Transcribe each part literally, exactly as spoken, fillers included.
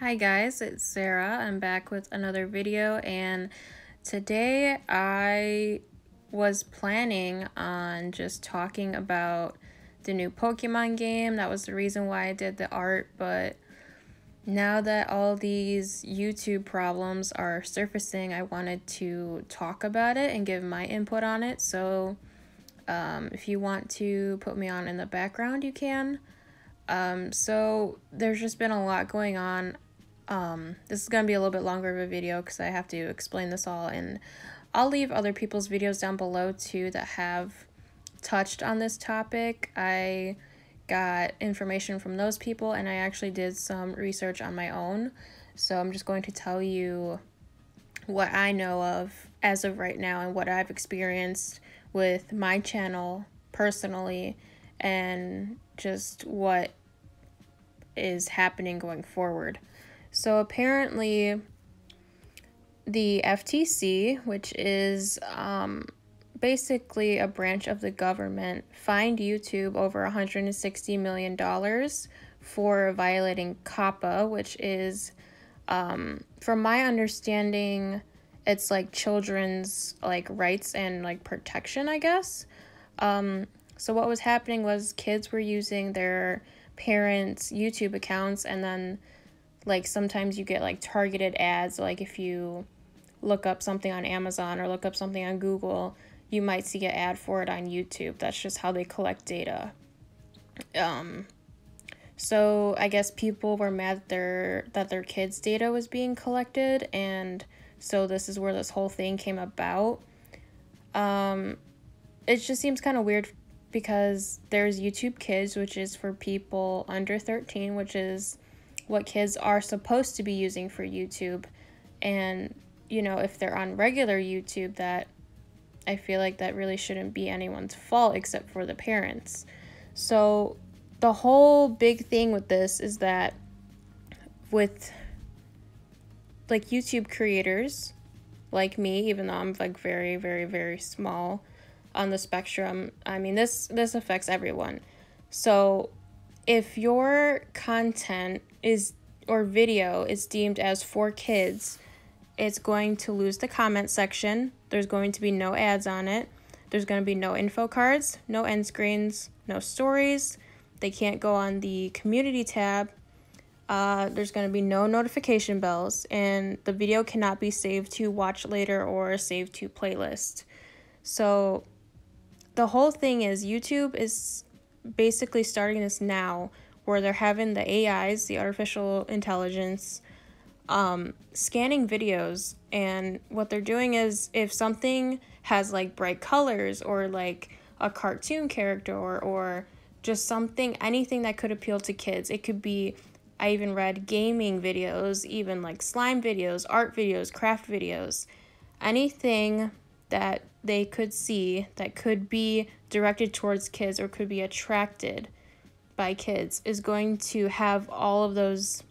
Hi guys, it's Sarah. I'm back with another video, and today I was planning on just talking about the new Pokemon game. That was the reason why I did the art, but now that all these YouTube problems are surfacing, I wanted to talk about it and give my input on it. So um, if you want to put me on in the background, you can. Um, so there's just been a lot going on. Um, this is going to be a little bit longer of a video because I have to explain this all, and I'll leave other people's videos down below too that have touched on this topic. I got information from those people, and I actually did some research on my own, so I'm just going to tell you what I know of as of right now and what I've experienced with my channel personally, and just what is happening going forward. So apparently the F T C, which is um, basically a branch of the government, fined YouTube over one hundred sixty million dollars for violating COPPA, which is, um, from my understanding, it's like children's like rights and like protection, I guess. Um, so what was happening was kids were using their parents' YouTube accounts, and then like sometimes you get like targeted ads. Like if you look up something on Amazon or look up something on Google, you might see an ad for it on YouTube. That's just how they collect data. Um, so I guess people were mad that their, that their kids' data was being collected, and so this is where this whole thing came about. Um, it just seems kind of weird because there's YouTube Kids, which is for people under thirteen, which is what kids are supposed to be using for YouTube. And, you know, if they're on regular YouTube, that I feel like that really shouldn't be anyone's fault except for the parents. So the whole big thing with this is that with like YouTube creators like me, even though I'm like very, very, very small on the spectrum, I mean, this, this affects everyone. So if your content is or video is deemed as for kids, it's going to lose the comment section. There's going to be no ads on it. There's going to be no info cards, no end screens, no stories. They can't go on the community tab. Uh, there's going to be no notification bells, and the video cannot be saved to watch later or saved to playlist. So the whole thing is YouTube is basically starting this now, where they're having the A Is, the artificial intelligence, um, scanning videos. And what they're doing is if something has like bright colors or like a cartoon character or, or just something, anything that could appeal to kids. It could be, I even read gaming videos, even like slime videos, art videos, craft videos, anything that they could see that could be directed towards kids or could be attracted by kids is going to have all of those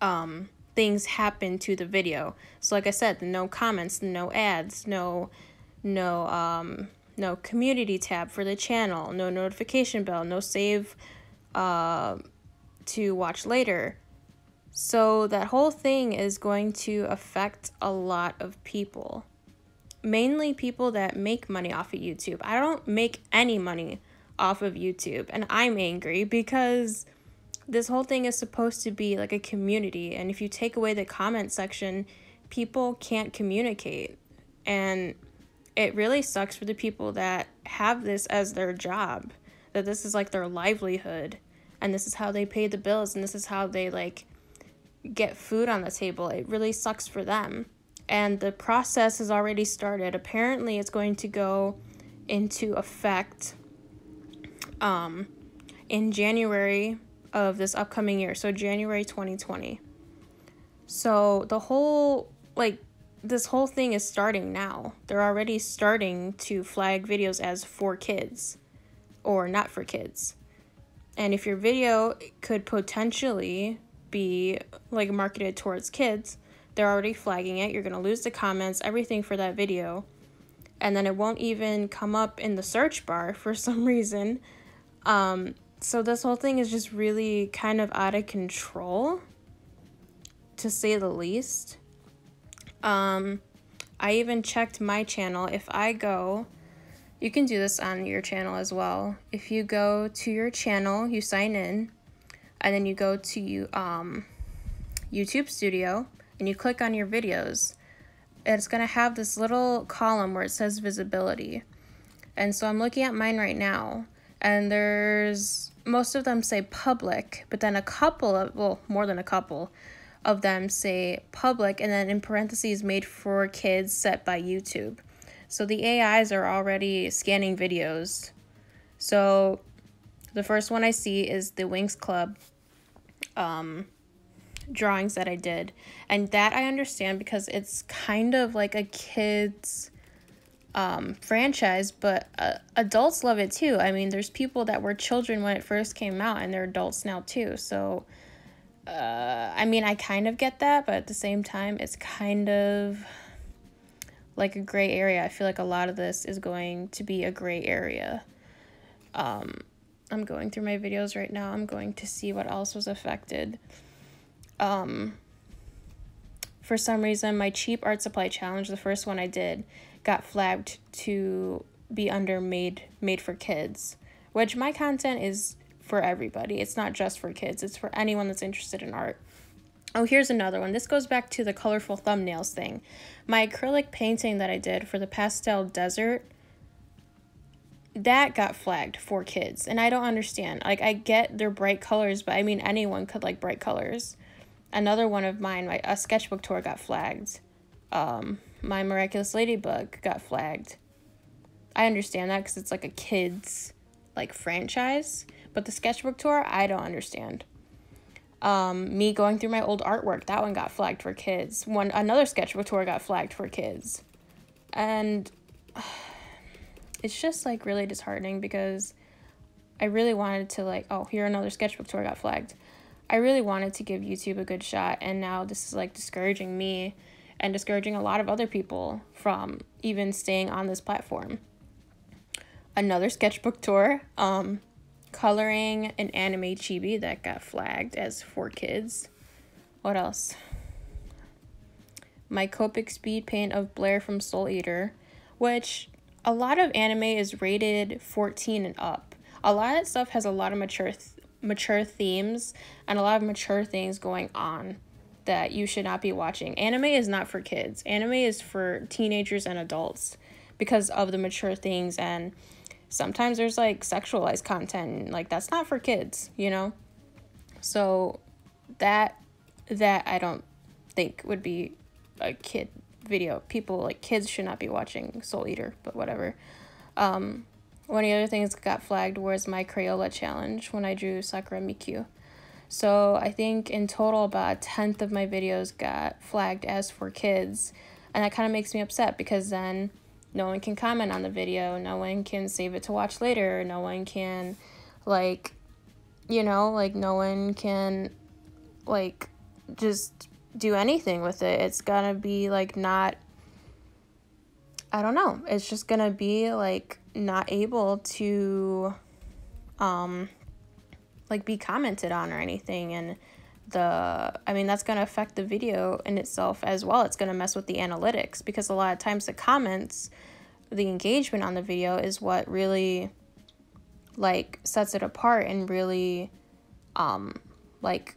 um, things happen to the video. So like I said, no comments, no ads, no no um, no community tab for the channel, no notification bell, no save uh, to watch later. So that whole thing is going to affect a lot of people. Mainly people that make money off of YouTube. I don't make any money off of YouTube, and I'm angry because this whole thing is supposed to be like a community, and if you take away the comment section, people can't communicate, and it really sucks for the people that have this as their job, that this is like their livelihood, and this is how they pay the bills, and this is how they like get food on the table. It really sucks for them. And the process has already started. Apparently, it's going to go into effect um, in January of this upcoming year. So January twenty twenty. So the whole, like, this whole thing is starting now. They're already starting to flag videos as for kids or not for kids. And if your video could potentially be, like, marketed towards kids, they're already flagging it. You're going to lose the comments, everything for that video. And then it won't even come up in the search bar for some reason. Um, so this whole thing is just really kind of out of control. to say the least. Um, I even checked my channel. If I go, you can do this on your channel as well. If you go to your channel, you sign in, and then you go to you, um, YouTube Studio, and you click on your videos. It's gonna have this little column where it says visibility. And so I'm looking at mine right now, and there's, most of them say public, but then a couple of, well, more than a couple of them say public, and then in parentheses, made for kids, set by YouTube. So the A Is are already scanning videos. So the first one I see is the Winx Club um, drawings that I did. And that I understand because it's kind of like a kid's um, franchise, but uh, adults love it too. I mean, there's people that were children when it first came out and they're adults now too. So, uh, I mean, I kind of get that, but at the same time, it's kind of like a gray area. I feel like a lot of this is going to be a gray area. Um, I'm going through my videos right now. I'm going to see what else was affected. Um, for some reason, my cheap art supply challenge, the first one I did, got flagged to be under made, made for kids, which my content is for everybody. It's not just for kids. It's for anyone that's interested in art. Oh, here's another one. This goes back to the colorful thumbnails thing. My acrylic painting that I did for the pastel desert, that got flagged for kids. And I don't understand. Like, I get their bright colors, but I mean, anyone could like bright colors. Another one of mine, my a sketchbook tour got flagged. Um, my Miraculous Ladybug got flagged. I understand that because it's like a kid's like franchise. But the sketchbook tour, I don't understand. Um, me going through my old artwork, that one got flagged for kids. One, another sketchbook tour got flagged for kids. And uh, it's just like really disheartening because I really wanted to like, oh, here another sketchbook tour got flagged. I really wanted to give YouTube a good shot, and now this is like discouraging me and discouraging a lot of other people from even staying on this platform. Another sketchbook tour, um, coloring an anime chibi that got flagged as for kids. What else? My Copic speed paint of Blair from Soul Eater, which a lot of anime is rated fourteen and up. A lot of stuff has a lot of mature th mature themes and a lot of mature things going on that you should not be watching. Anime is not for kids. Anime is for teenagers and adults because of the mature things, and sometimes there's like sexualized content, like that's not for kids, you know? So that, that I don't think would be a kid video. People like kids should not be watching Soul Eater, but whatever. Um, one of the other things that got flagged was my Crayola challenge when I drew Sakura Miku. So I think in total about a tenth of my videos got flagged as for kids. And that kind of makes me upset because then no one can comment on the video, no one can save it to watch later, no one can, like, you know, like, no one can, like, just do anything with it. It's gonna be, like, not, I don't know, it's just gonna be, like, not able to, um, like, be commented on or anything, and the I mean that's going to affect the video in itself as well. It's going to mess with the analytics because a lot of times the comments, the engagement on the video is what really like sets it apart and really um like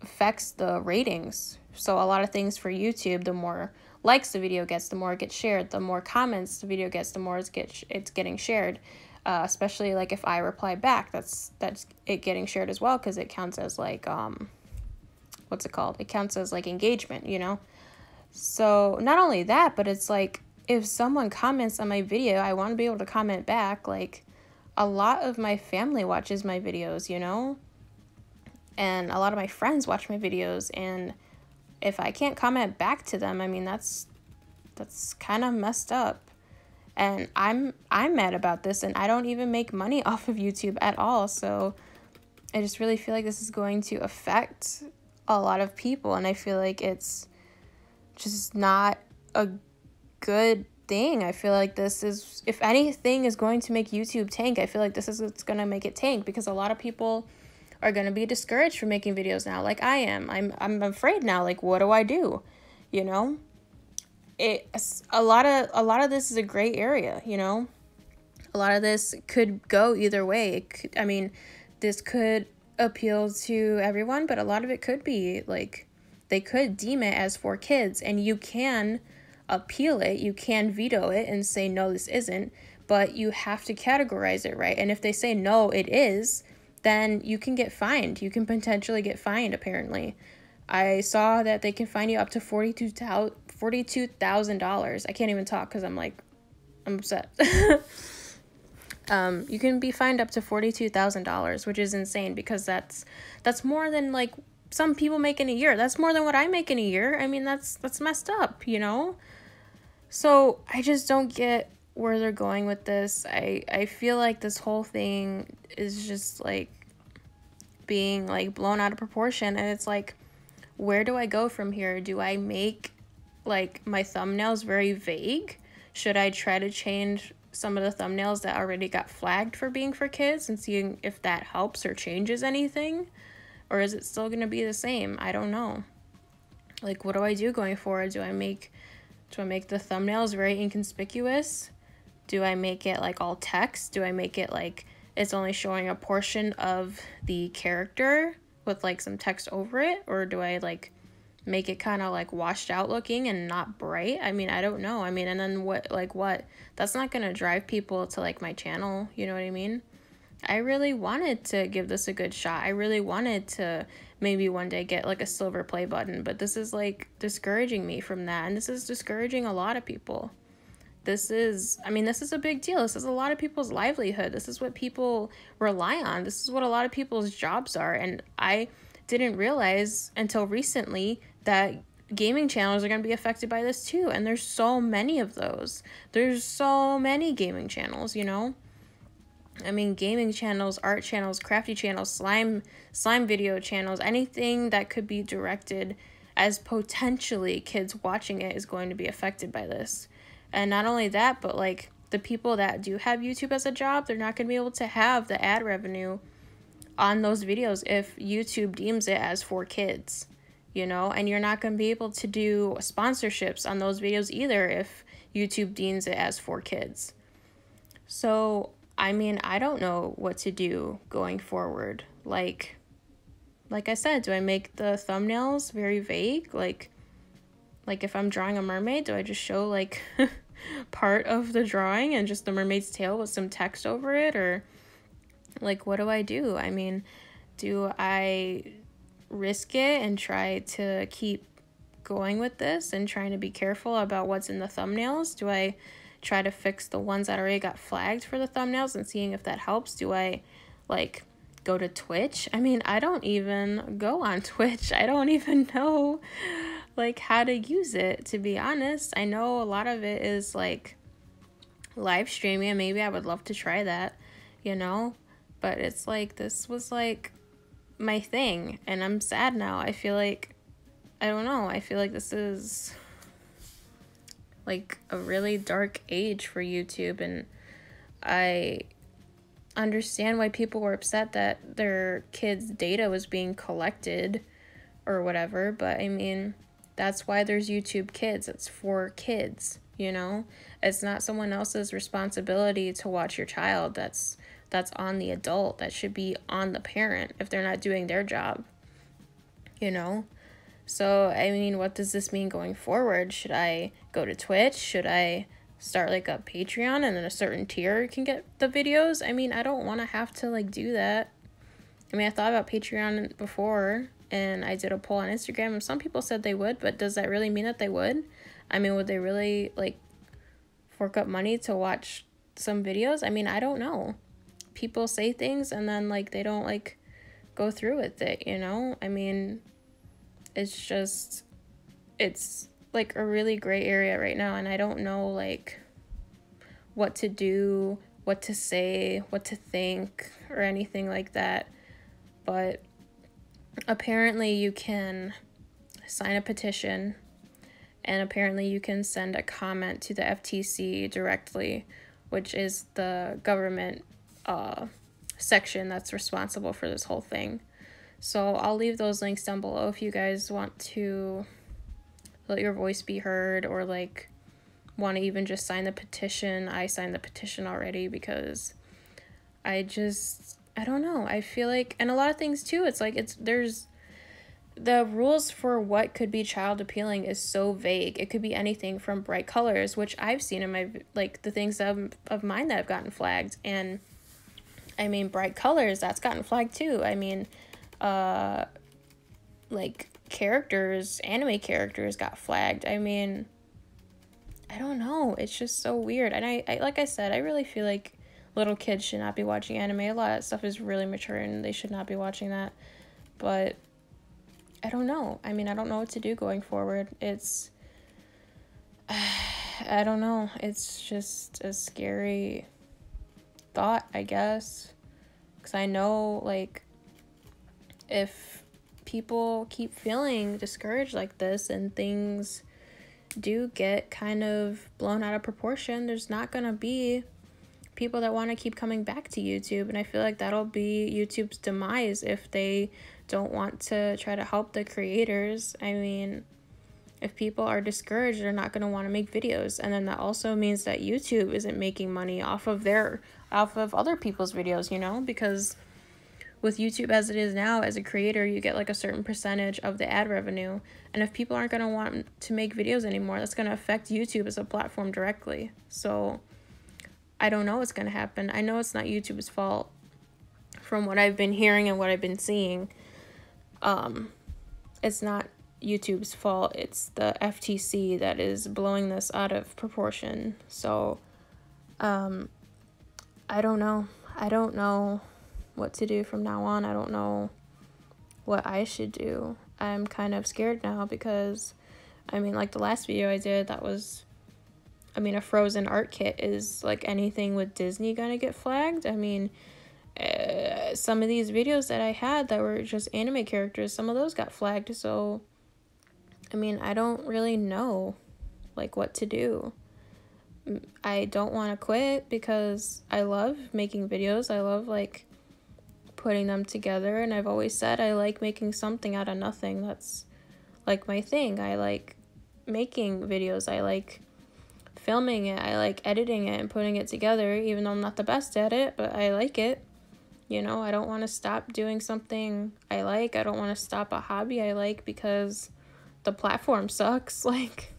affects the ratings. So a lot of things for YouTube, the more likes the video gets, the more it gets shared, the more comments the video gets, the more it's get it's getting shared. Uh, especially like if I reply back, that's that's it getting shared as well because it counts as like um what's it called? It counts as like engagement, you know? So not only that, but it's like, if someone comments on my video, I want to be able to comment back. Like a lot of my family watches my videos, you know, and a lot of my friends watch my videos. And if I can't comment back to them, I mean, that's, that's kind of messed up. And I'm, I'm mad about this, and I don't even make money off of YouTube at all. So I just really feel like this is going to affect a lot of people, and I feel like it's just not a good thing. I feel like this is, if anything is going to make YouTube tank, I feel like this is what's going to make it tank, because a lot of people are going to be discouraged from making videos now, like I am. I'm, I'm afraid now, like, what do I do? You know, it, a lot of, a lot of this is a gray area, you know, a lot of this could go either way. It could, I mean, this could appeal to everyone, but a lot of it could be like, they could deem it as for kids, and you can appeal it. You can veto it and say, no, this isn't, but you have to categorize it right. And if they say, no, it is, then you can get fined. You can potentially get fined, apparently. I saw that they can fine you up to forty-two thousand dollars. I can't even talk because I'm like, I'm upset. um, you can be fined up to forty-two thousand dollars, which is insane, because that's that's more than like some people make in a year. That's more than what I make in a year. I mean, that's that's messed up, you know? So I just don't get where they're going with this. I, I feel like this whole thing is just like being like blown out of proportion, and it's like, where do I go from here? Do I make like my thumbnails very vague? Should I try to change some of the thumbnails that already got flagged for being for kids and seeing if that helps or changes anything? Or is it still gonna be the same? I don't know. Like, what do I do going forward? Do I make do I make the thumbnails very inconspicuous? Do I make it like all text? Do I make it like it's only showing a portion of the character with like some text over it? Or do I like make it kind of like washed out looking and not bright? I mean, I don't know. I mean, and then what, like what? That's not gonna drive people to like my channel, you know what I mean? I really wanted to give this a good shot. I really wanted to maybe one day get like a silver play button, but this is like discouraging me from that. And this is discouraging a lot of people. This is, I mean, this is a big deal. This is a lot of people's livelihood. This is what people rely on. This is what a lot of people's jobs are. And I didn't realize until recently that gaming channels are going to be affected by this too. And there's so many of those. There's so many gaming channels, you know? I mean, gaming channels, art channels, crafty channels, slime, slime video channels, anything that could be directed as potentially kids watching it is going to be affected by this. And not only that, but like the people that do have YouTube as a job, they're not going to be able to have the ad revenue on those videos if YouTube deems it as for kids, you know, and you're not going to be able to do sponsorships on those videos either if YouTube deems it as for kids. So, I mean, I don't know what to do going forward. Like, like I said, do I make the thumbnails very vague? Like, like if I'm drawing a mermaid, do I just show like part of the drawing and just the mermaid's tail with some text over it? Or like, what do I do? I mean, do I risk it and try to keep going with this and trying to be careful about what's in the thumbnails? Do I try to fix the ones that already got flagged for the thumbnails and seeing if that helps? Do I like go to Twitch? I mean, I don't even go on Twitch. I don't even know like how to use it, to be honest. I know a lot of it is like live streaming, and maybe I would love to try that, you know, but it's like this was like my thing, and I'm sad now. I feel like, I don't know, I feel like this is like a really dark age for YouTube, and I understand why people were upset that their kids' data was being collected or whatever, but I mean, that's why there's YouTube Kids. It's for kids, you know? It's not someone else's responsibility to watch your child. That's that's on the adult. That should be on the parent if they're not doing their job, you know? So, I mean, what does this mean going forward? Should I go to Twitch? Should I start like a Patreon and then a certain tier can get the videos? I mean, I don't want to have to like do that. I mean, I thought about Patreon before, and I did a poll on Instagram, and some people said they would, but does that really mean that they would? I mean, would they really like fork up money to watch some videos? I mean, I don't know. People say things and then like they don't like go through with it, you know? I mean, it's just, it's like a really gray area right now, and I don't know like what to do, what to say, what to think, or anything like that. But apparently you can sign a petition, and apparently you can send a comment to the F T C directly, which is the government uh, section that's responsible for this whole thing. So I'll leave those links down below if you guys want to let your voice be heard, or like want to even just sign the petition. I signed the petition already because I just, I don't know. I feel like, and a lot of things too, it's like, it's, there's, the rules for what could be child appealing is so vague. It could be anything from bright colors, which I've seen in my, like the things of, of mine that have gotten flagged. And I mean, bright colors, that's gotten flagged too. I mean, uh, like characters, anime characters got flagged. I mean, I don't know. It's just so weird. And I, I, like I said, I really feel like little kids should not be watching anime. A lot of that stuff is really mature and they should not be watching that. But I don't know. I mean, I don't know what to do going forward. It's, I don't know. It's just a scary thought, I guess. Because I know, like, if people keep feeling discouraged like this and things do get kind of blown out of proportion, there's not gonna be people that want to keep coming back to YouTube, and I feel like that'll be YouTube's demise if they don't want to try to help the creators. I mean, if people are discouraged, they're not going to want to make videos, and then that also means that YouTube isn't making money off of their off of other people's videos, you know, because with YouTube as it is now, as a creator, you get like a certain percentage of the ad revenue. And if people aren't going to want to make videos anymore, that's going to affect YouTube as a platform directly. So I don't know what's going to happen. I know it's not YouTube's fault from what I've been hearing and what I've been seeing. Um, it's not YouTube's fault. It's the F T C that is blowing this out of proportion. So um, I don't know. I don't know what to do from now on. I don't know what I should do. I'm kind of scared now because, I mean, like the last video I did, that was, I mean, a Frozen art kit. Is like anything with Disney gonna get flagged? I mean, uh, some of these videos that I had that were just anime characters, some of those got flagged. So, I mean, I don't really know, like, what to do. I don't want to quit because I love making videos. I love, like, putting them together, and I've always said I like making something out of nothing. That's like my thing. I like making videos, I like filming it, I like editing it and putting it together, even though I'm not the best at it, but I like it, you know. I don't want to stop doing something I like. I don't want to stop a hobby I like because the platform sucks. Like,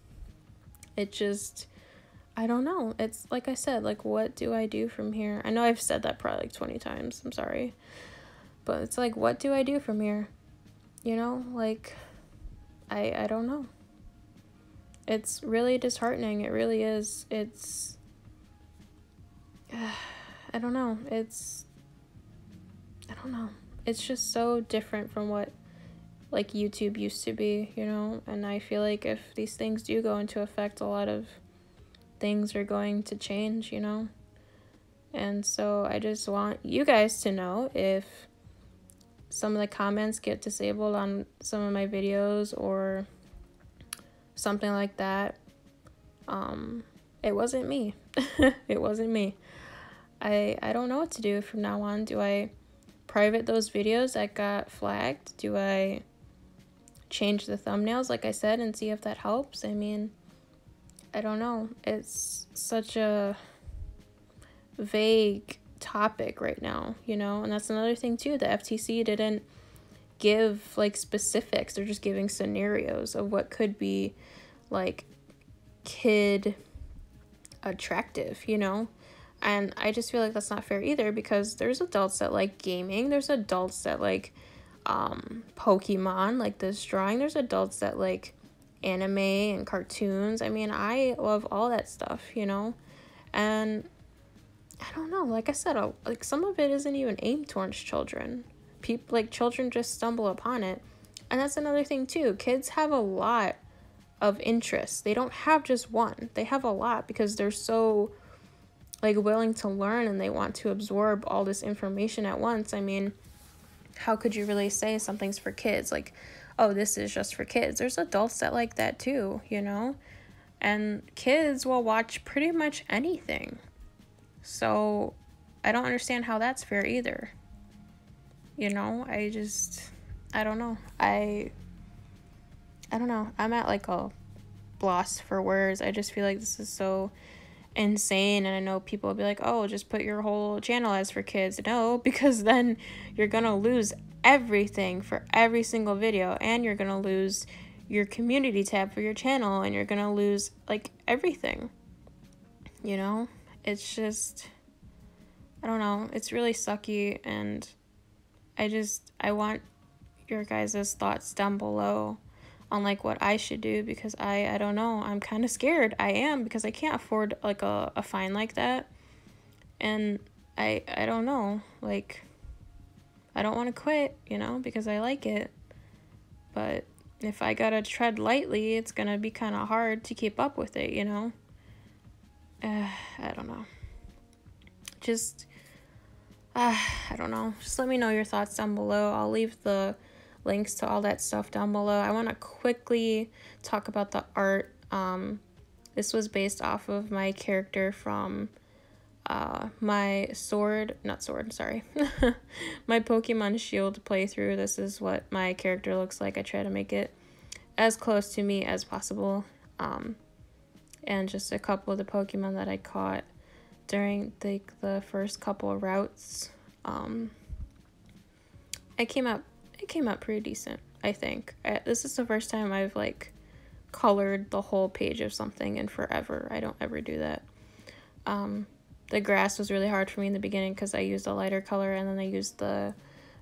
it just, I don't know. It's like I said, like, what do I do from here? I know I've said that probably like twenty times, I'm sorry. But it's like, what do I do from here? You know, like, I, I don't know. It's really disheartening. It really is. It's, uh, I don't know. It's, I don't know. It's just so different from what, like, YouTube used to be, you know? And I feel like if these things do go into effect, a lot of things are going to change, you know? And so I just want you guys to know if some of the comments get disabled on some of my videos or something like that, um it wasn't me. It wasn't me. I I don't know what to do from now on. Do I private those videos that got flagged? Do I change the thumbnails like I said and see if that helps? I mean, I don't know. It's such a vague topic right now, you know? And that's another thing too, the F T C didn't give like specifics. They're just giving scenarios of what could be like kid attractive, you know? And I just feel like that's not fair either, because there's adults that like gaming, there's adults that like um Pokemon, like this drawing, there's adults that like anime and cartoons. I mean, I love all that stuff, you know? And I don't know, like I said, I'll, like some of it isn't even aimed towards children. People, like children, just stumble upon it. And that's another thing too, kids have a lot of interests. They don't have just one, they have a lot, because they're so like willing to learn and they want to absorb all this information at once. I mean, how could you really say something's for kids? Like, oh, this is just for kids. There's adults that like that too, you know? And kids will watch pretty much anything. So I don't understand how that's fair either. You know, I just, I don't know. I I don't know. I'm at like a loss for words. I just feel like this is so insane, and I know people will be like, oh, just put your whole channel as for kids. No, because then you're gonna lose everything for every single video, and you're gonna lose your community tab for your channel, and you're gonna lose like everything, you know? It's just, I don't know, it's really sucky, and I just, I want your guys' thoughts down below on like what I should do, because I I don't know, I'm kind of scared. I am, because I can't afford like a, a fine like that, and I I don't know, like I don't want to quit, you know, because I like it, but if I gotta tread lightly, it's gonna be kind of hard to keep up with it, you know. uh, I don't know, just uh, I don't know, just let me know your thoughts down below. I'll leave the links to all that stuff down below. I want to quickly talk about the art. Um, this was based off of my character from uh, my sword, not sword, sorry, my Pokemon Shield playthrough. This is what my character looks like. I try to make it as close to me as possible. Um, and just a couple of the Pokemon that I caught during the, the first couple of routes. Um, I came out It came out pretty decent, I think. I, this is the first time I've like colored the whole page of something in forever. I don't ever do that. Um, the grass was really hard for me in the beginning because I used a lighter color and then I used the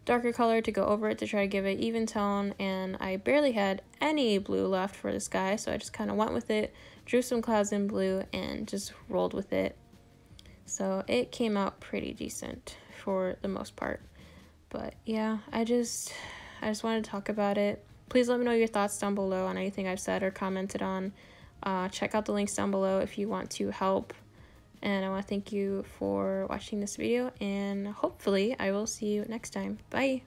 darker color to go over it to try to give it even tone, and I barely had any blue left for the sky, so I just kind of went with it, drew some clouds in blue, and just rolled with it. So it came out pretty decent for the most part. But yeah, I just, I just wanted to talk about it. Please let me know your thoughts down below on anything I've said or commented on. Uh, check out the links down below if you want to help. And I want to thank you for watching this video, and hopefully I will see you next time. Bye!